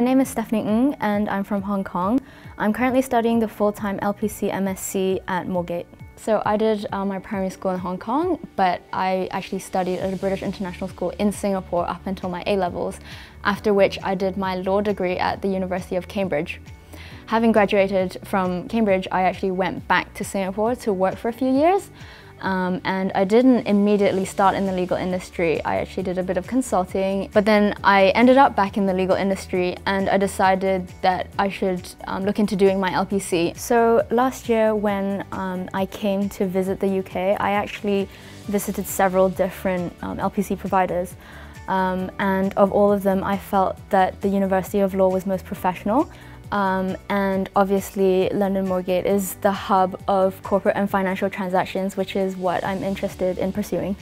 My name is Stephanie Ng and I'm from Hong Kong. I'm currently studying the full-time LPC MSc at Moorgate. So I did my primary school in Hong Kong, but I actually studied at a British international school in Singapore up until my A-levels, after which I did my law degree at the University of Cambridge. Having graduated from Cambridge, I actually went back to Singapore to work for a few years. And I didn't immediately start in the legal industry. I actually did a bit of consulting, but then I ended up back in the legal industry and I decided that I should look into doing my LPC. So last year when I came to visit the UK, I actually visited several different LPC providers. And of all of them, I felt that the University of Law was most professional. And obviously London Moorgate is the hub of corporate and financial transactions, which is what I'm interested in pursuing.